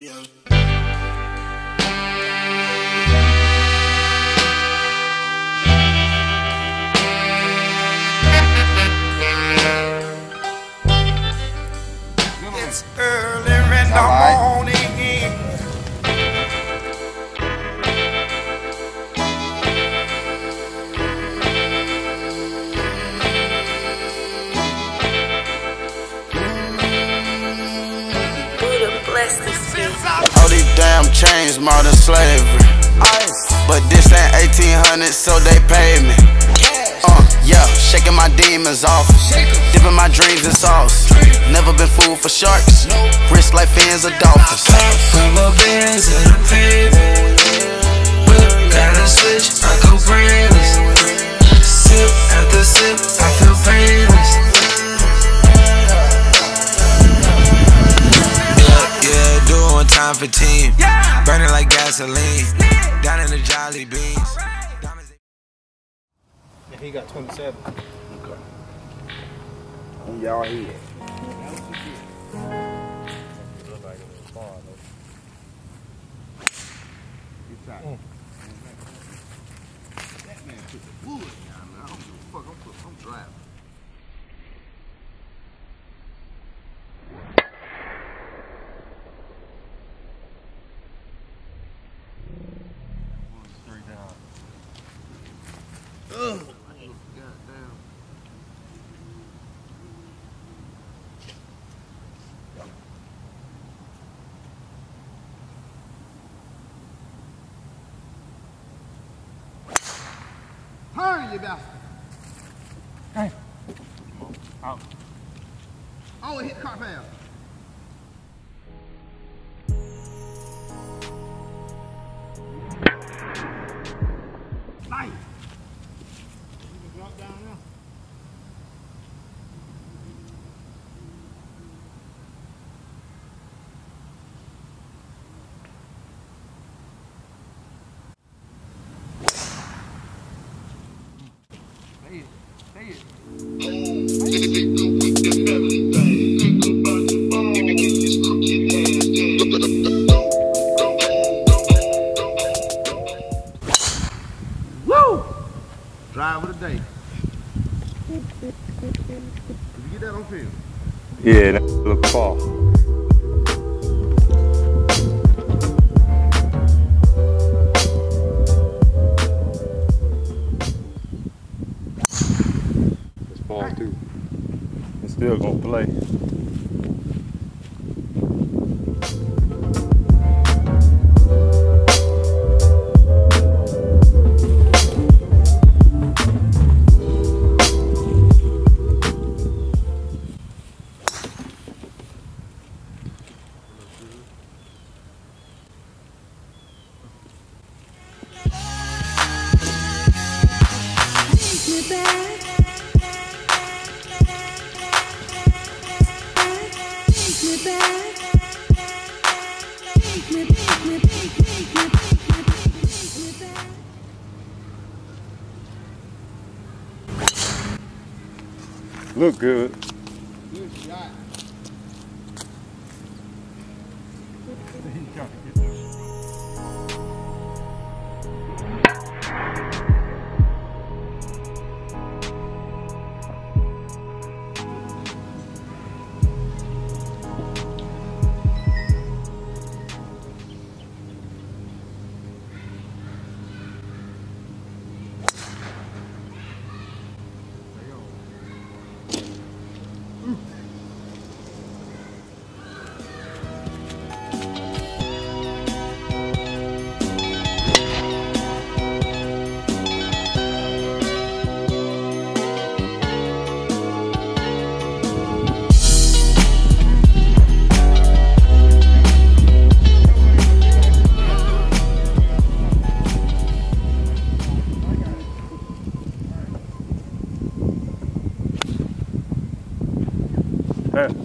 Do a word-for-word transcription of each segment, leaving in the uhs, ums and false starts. Yeah. It's early in the morning. All these damn chains, modern slavery. But this ain't eighteen hundred, so they paid me. Uh, yeah, shaking my demons off, dipping my dreams in sauce. Never been fooled for sharks, wrists like fins of dolphins. From a Benz to the pavement, whip down a switch, I go brainless. Sip after sip, I feel painless. Time for team, yeah. Burning like gasoline, yeah. Down in the Jolly Beans. And he got twenty-seven. Okay. On y'all here. That man took the wood down. I don't give a fuck. I'm driving. Ugh. Hurry, you bastard. Hey. Out. Oh, it hit the car path. Nice. Drop down now. Say it, say it. Woo! Drive of the day. Did you get that on film? Yeah, that look far. It's far too. It's still gonna play. Look good. Good shot.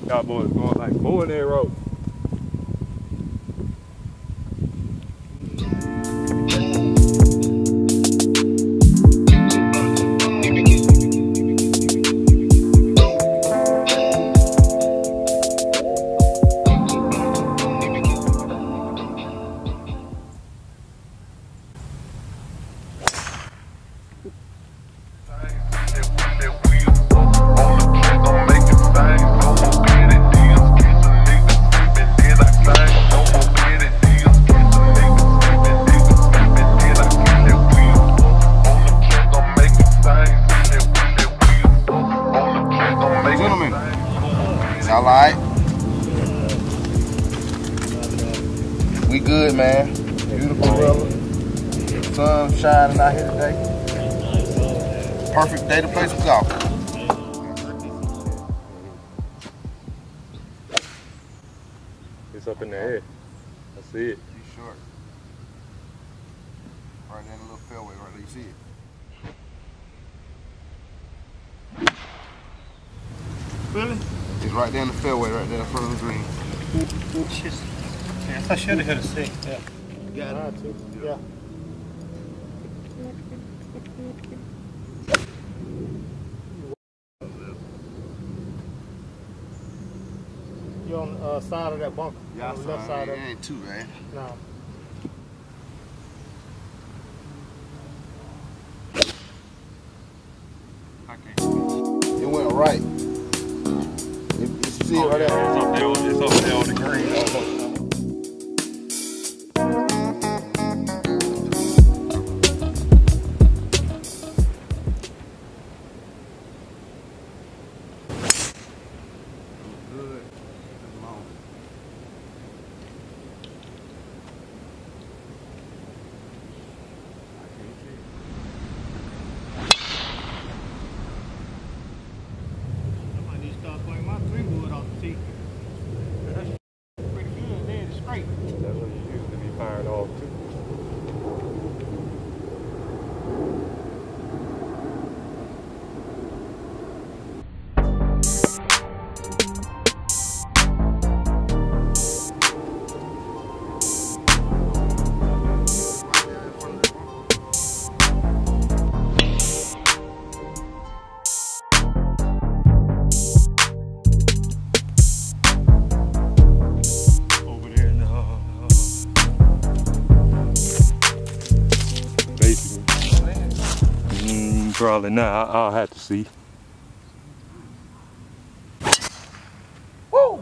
Cowboys going like bull in their road. We good, man. Beautiful weather. Sun shining out here today. Perfect day to play some golf. It's up in the air. I see it. You short. Right in the little fairway right there. You see it. Really? It's right down the fairway, right there in front of the green. Shit. Yeah, I thought I should have hit a six. Yeah. You got it. Too. Yeah. You on the uh, side of that bunker? Yeah, on the left side of it. Ain't too bad. No. Okay. It went right. See oh, it right yeah, there. It's up there, it's up there on the green. Good. Long. I can't see. I might need to start playing my three wood. See, that's pretty good, man. It's straight. That's what you used to be fired off too. Probably not. I'll have to see. Woo!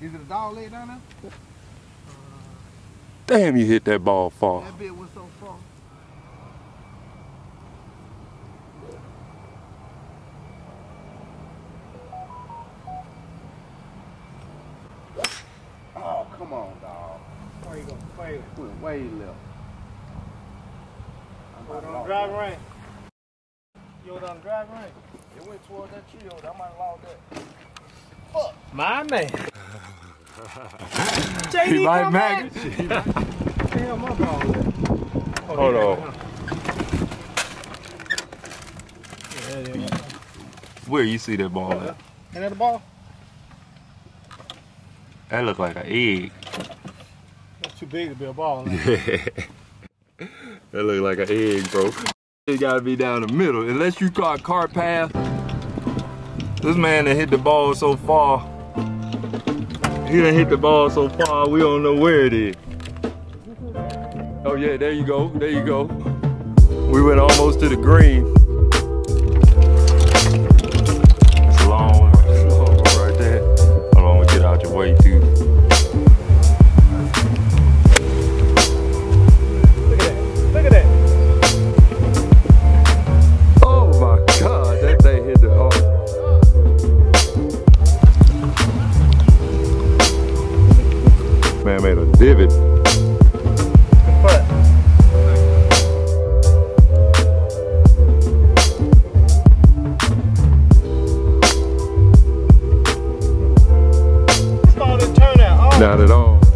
Is it a dog leg down there? Damn, you hit that ball far. That bit was so far. Oh, come on, dog. Where you going? Where you going? Way left. You're on the driving range. You're on the driving range. It went towards that tree over there. I might have logged that. Fuck. My man. J D, he might mag it. Damn, my ball there. Oh, hold on. Right yeah, there you go. Where you see that ball at? Ain't that a ball? That look like an egg. That's too big to be a ball. That look like an egg, bro. It gotta be down the middle. Unless you caught car path. This man that hit the ball so far. He done hit the ball so far, we don't know where it is. Oh yeah, there you go, there you go. We went almost to the green. It's long, it's long right there. Hold on, we get out your way too. Made a divot. What? It's not a turnout. Oh. Not at all.